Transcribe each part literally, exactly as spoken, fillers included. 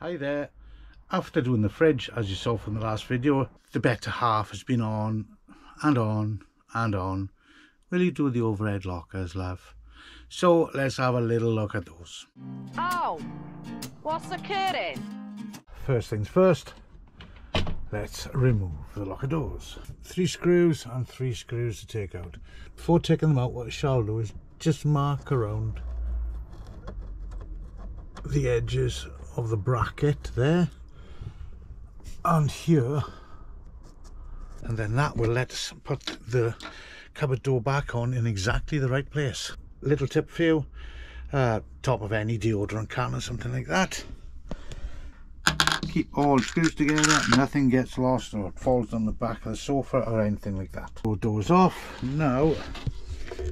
Hi there. After doing the fridge, as you saw from the last video, the better half has been on and on and on. Will you do the overhead lockers, love? So let's have a little look at those. Oh, what's occurring? First things first, let's remove the locker doors. Three screws and three screws to take out. Before taking them out, what I shall do is just mark around the edges of the bracket there and here, and then that will let us put the cupboard door back on in exactly the right place. Little tip for you, uh, top of any deodorant can or something like that. Keep all screws together, nothing gets lost or falls on the back of the sofa or anything like that. All doors off. Now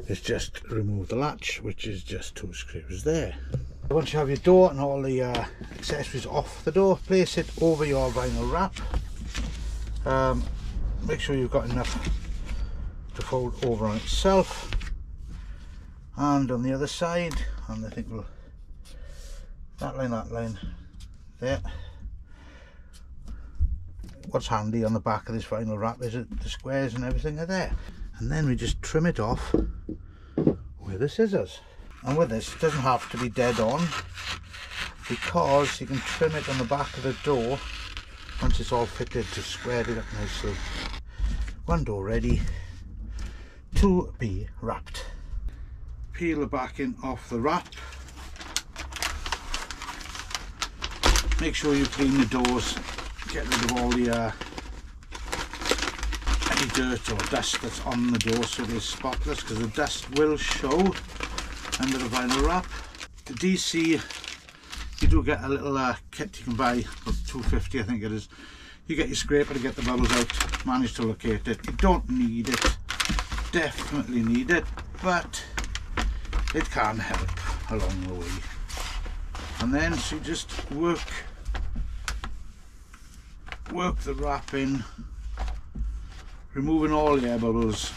let's just remove the latch, which is just two screws there. Once you have your door and all the uh, accessories off the door, place it over your vinyl wrap. Um, make sure you've got enough to fold over on itself, and on the other side, and I think we'll that line, that line there. What's handy on the back of this vinyl wrap is that the squares and everything are there, and then we just trim it off with the scissors. And with this, it doesn't have to be dead on, because you can trim it on the back of the door once it's all fitted to square it up nicely. One door ready to be wrapped. Peel the backing off the wrap. Make sure you clean the doors, get rid of all the uh, any dirt or dust that's on the door so they're spotless, because the dust will show under the vinyl wrap. The D C, you do get a little uh, kit you can buy for two pounds fifty, I think it is. You get your scraper to get the bubbles out, manage to locate it. You don't need it, definitely need it, but it can help along the way. And then so you just work work the wrap in, removing all the air bubbles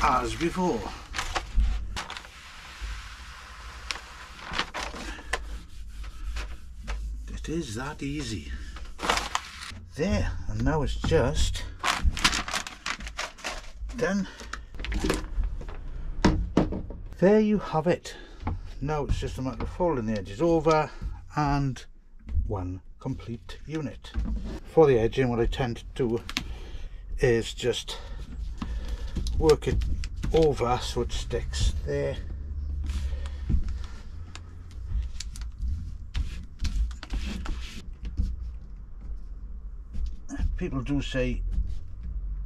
as before. It is that easy. There, and now it's just done. There you have it. Now it's just a matter of folding the edges over and one complete unit. For the edging, what I tend to do is just work it over so it sticks there, people do say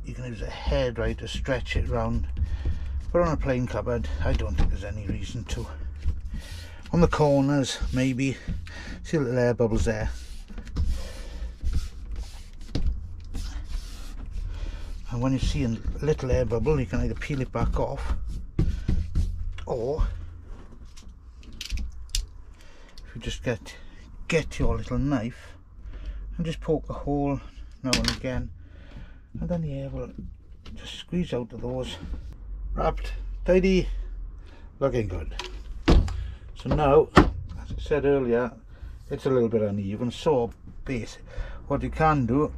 you can use a hairdryer to stretch it round, but on a plain cupboard I don't think there's any reason to. On the corners maybe, see little air bubbles there, and when you see a little air bubble you can either peel it back off, or if you just get get your little knife and just poke a hole now and again, and then the air will just squeeze out of those. Wrapped, tidy, looking good. So now, as I said earlier, it's a little bit uneven, so base what you can do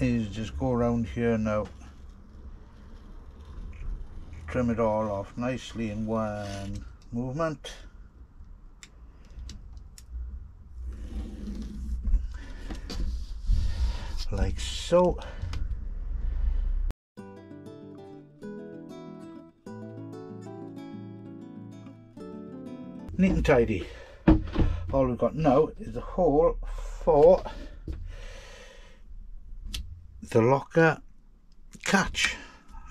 is just go around here now, trim it all off nicely in one movement. Like so. Neat and tidy. All we've got now is a hole for the locker catch.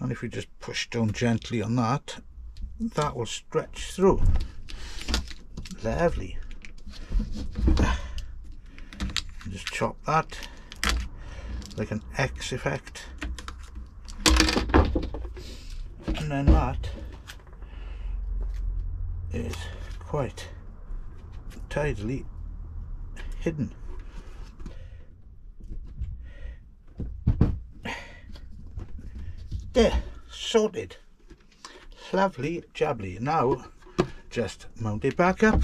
And if we just push down gently on that, that will stretch through. Lovely. Just chop that like an X effect, and then that is quite tidily hidden. There, sorted. Lovely jubbly. Now just mount it back up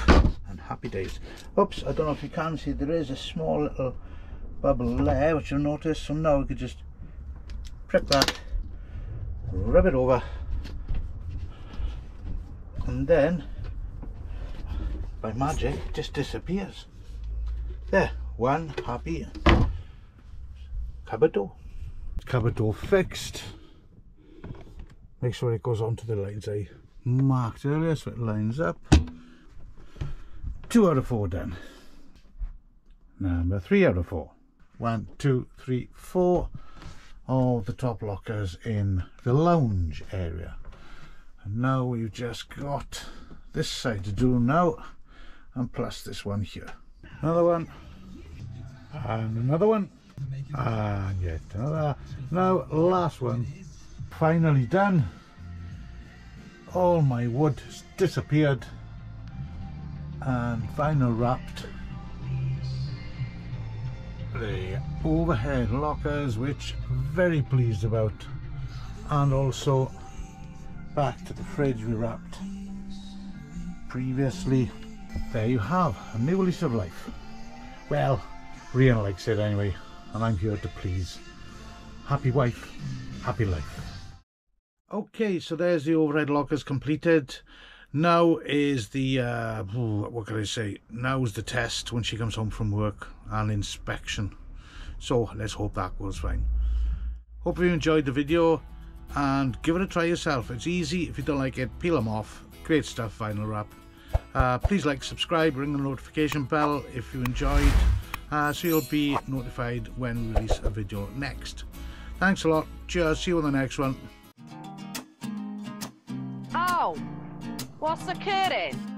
and happy days. Oops, I don't know if you can see, there is a small little bubble there which you'll notice, so now we could just prick that, rub it over, and then by magic it just disappears. There, one happy cupboard door. Cupboard door fixed. Make sure it goes onto the lines I marked earlier so it lines up. Two out of four done. Number three out of four. One, two, three, four. All the top lockers in the lounge area. And now we've just got this side to do now, and plus this one here. Another one, and another one, and yet another. Now last one, finally done. All my wood has disappeared and vinyl wrapped the overhead lockers, which very pleased about, and also back to the fridge we wrapped previously. There you have a new lease of life. Well, Rhian likes it anyway, and I'm here to please. Happy wife, happy life. Okay, so there's the overhead lockers completed. Now is the uh what can I say, now is the test when she comes home from work, and inspection. So let's hope that goes fine. Hope you enjoyed the video, and give it a try yourself. It's easy. If you don't like it, peel them off. Great stuff, vinyl wrap. Uh, please like, subscribe, ring the notification bell if you enjoyed, uh, so you'll be notified when we release a video next. Thanks a lot. Cheers. See you on the next one. Oh, what's occurring?